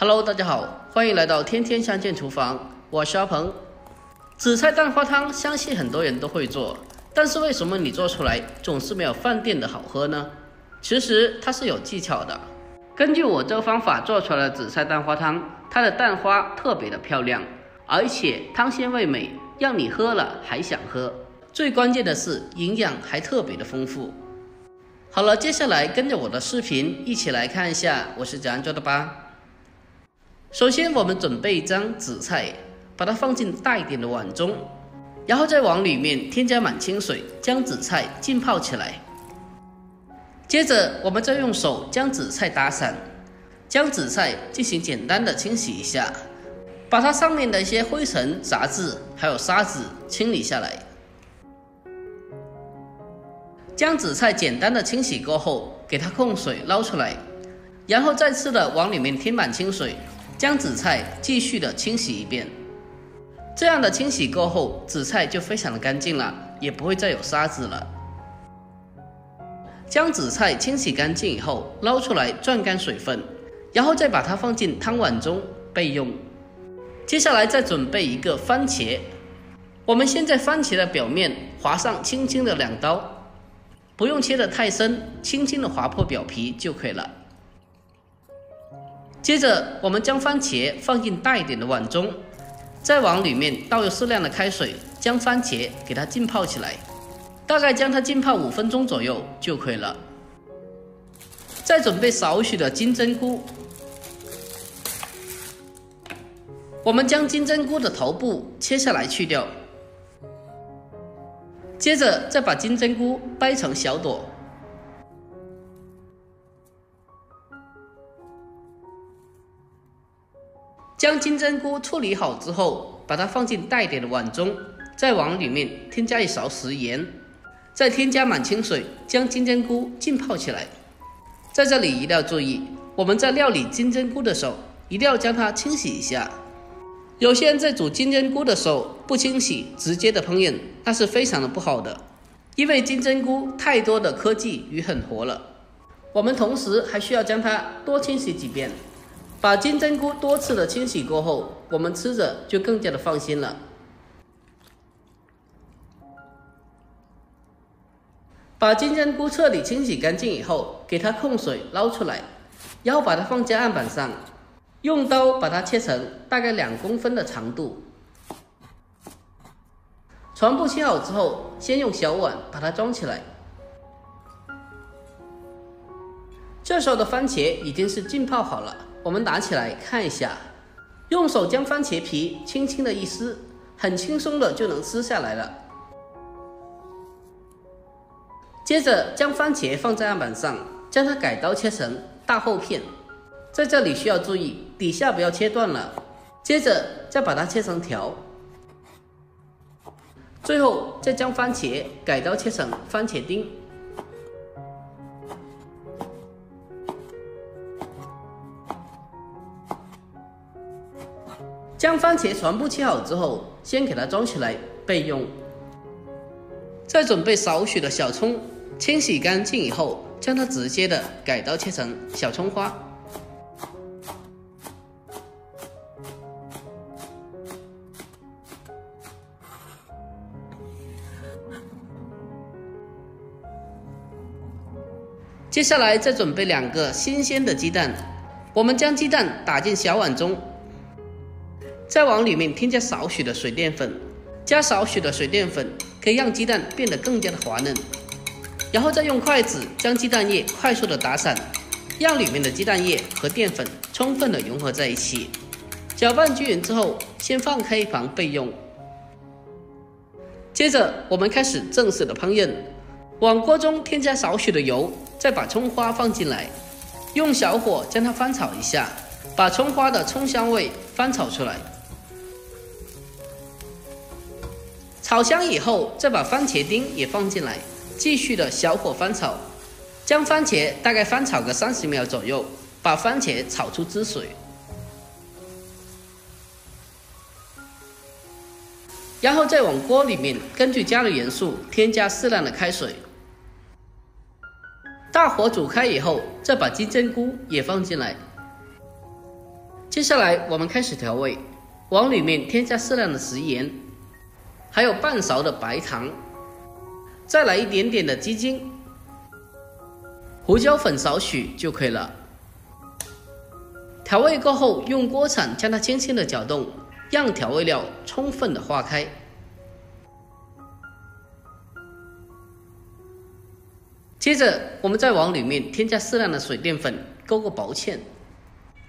Hello， 大家好，欢迎来到天天相见厨房，我是阿鹏。紫菜蛋花汤相信很多人都会做，但是为什么你做出来总是没有饭店的好喝呢？其实它是有技巧的。根据我这个方法做出来的紫菜蛋花汤，它的蛋花特别的漂亮，而且汤鲜味美，让你喝了还想喝。最关键的是营养还特别的丰富。好了，接下来跟着我的视频一起来看一下我是怎样做的吧。 首先，我们准备一张紫菜，把它放进大一点的碗中，然后在碗里面添加满清水，将紫菜浸泡起来。接着，我们再用手将紫菜打散，将紫菜进行简单的清洗一下，把它上面的一些灰尘、杂质还有沙子清理下来。将紫菜简单的清洗过后，给它控水捞出来，然后再次的往里面添满清水。 将紫菜继续的清洗一遍，这样的清洗过后，紫菜就非常的干净了，也不会再有沙子了。将紫菜清洗干净以后，捞出来攥干水分，然后再把它放进汤碗中备用。接下来再准备一个番茄，我们先在番茄的表面划上轻轻的2刀，不用切得太深，轻轻的划破表皮就可以了。 接着，我们将番茄放进大一点的碗中，再往里面倒入适量的开水，将番茄给它浸泡起来，大概将它浸泡5分钟左右就可以了。再准备少许的金针菇，我们将金针菇的头部切下来去掉，接着再把金针菇掰成小朵。 将金针菇处理好之后，把它放进带点的碗中，再往里面添加1勺食盐，再添加满清水，将金针菇浸泡起来。在这里一定要注意，我们在料理金针菇的时候，一定要将它清洗一下。有些人在煮金针菇的时候不清洗，直接的烹饪，那是非常的不好的，因为金针菇太多的科技与狠活了。我们同时还需要将它多清洗几遍。 把金针菇多次的清洗过后，我们吃着就更加的放心了。把金针菇彻底清洗干净以后，给它控水捞出来，然后把它放在案板上，用刀把它切成大概2公分的长度。全部切好之后，先用小碗把它装起来。 这时候的番茄已经是浸泡好了，我们拿起来看一下，用手将番茄皮轻轻的一撕，很轻松的就能撕下来了。接着将番茄放在案板上，将它改刀切成大厚片，在这里需要注意底下不要切断了。接着再把它切成条，最后再将番茄改刀切成番茄丁。 将番茄全部切好之后，先给它装起来备用。再准备少许的小葱，清洗干净以后，将它直接的改刀切成小葱花。接下来再准备2个新鲜的鸡蛋，我们将鸡蛋打进小碗中。 再往里面添加少许的水淀粉，加少许的水淀粉可以让鸡蛋变得更加的滑嫩。然后再用筷子将鸡蛋液快速的打散，让里面的鸡蛋液和淀粉充分的融合在一起。搅拌均匀之后，先放开一旁备用。接着我们开始正式的烹饪，往锅中添加少许的油，再把葱花放进来，用小火将它翻炒一下，把葱花的葱香味翻炒出来。 炒香以后，再把番茄丁也放进来，继续的小火翻炒，将番茄大概翻炒个30秒左右，把番茄炒出汁水。然后再往锅里面，根据家里人数添加适量的开水。大火煮开以后，再把金针菇也放进来。接下来我们开始调味，往里面添加适量的食盐，还有半勺的白糖，再来一点点的鸡精，胡椒粉少许就可以了。调味过后，用锅铲将它轻轻的搅动，让调味料充分的化开。 接着，我们再往里面添加适量的水淀粉，勾个薄芡，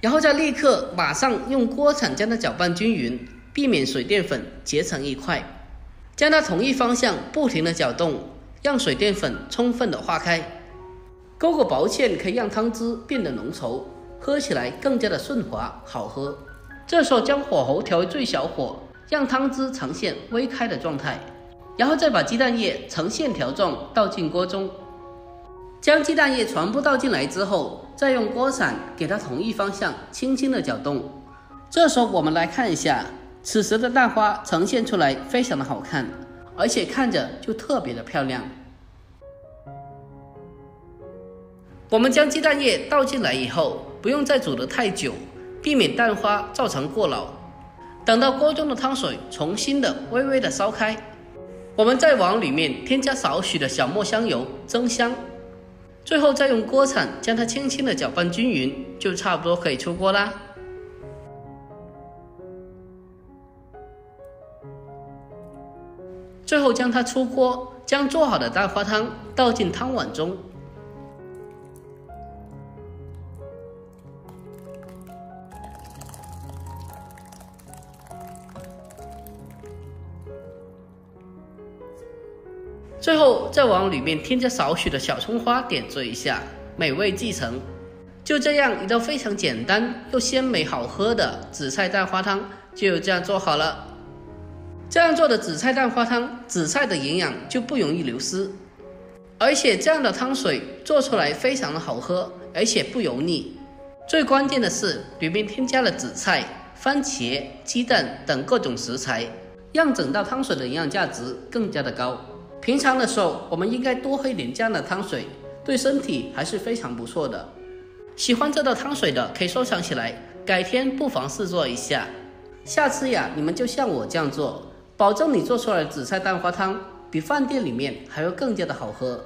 然后再立刻马上用锅铲将它搅拌均匀，避免水淀粉结成一块。将它同一方向不停的搅动，让水淀粉充分的化开。勾个薄芡可以让汤汁变得浓稠，喝起来更加的顺滑好喝。这时候将火候调为最小火，让汤汁呈现微开的状态，然后再把鸡蛋液呈线条状倒进锅中。 将鸡蛋液全部倒进来之后，再用锅铲给它同一方向轻轻的搅动。这时候我们来看一下，此时的蛋花呈现出来非常的好看，而且看着就特别的漂亮。我们将鸡蛋液倒进来以后，不用再煮得太久，避免蛋花造成过老。等到锅中的汤水重新的微微的烧开，我们再往里面添加少许的小磨香油增香。 最后再用锅铲将它轻轻的搅拌均匀，就差不多可以出锅啦。最后将它出锅，将做好的蛋花汤倒进汤碗中。最后再往里面添加少许的小葱花，点缀一下，美味继承。就这样一道非常简单又鲜美好喝的紫菜蛋花汤就这样做好了。这样做的紫菜蛋花汤，紫菜的营养就不容易流失，而且这样的汤水做出来非常的好喝，而且不油腻。最关键的是里面添加了紫菜、番茄、鸡蛋等各种食材，让整道汤水的营养价值更加的高。 平常的时候，我们应该多喝一点这样的汤水，对身体还是非常不错的。喜欢这道汤水的可以收藏起来，改天不妨试做一下。下次呀，你们就像我这样做，保证你做出来的紫菜蛋花汤比饭店里面还要更加的好喝。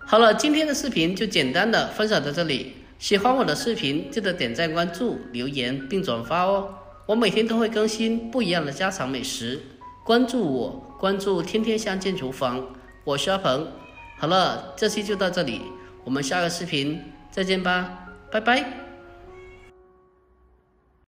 好了，今天的视频就简单的分享到这里。喜欢我的视频，记得点赞、关注、留言并转发哦。我每天都会更新不一样的家常美食。 关注我，关注天天相见厨房，我是阿鹏。好了，这期就到这里，我们下个视频再见吧，拜拜。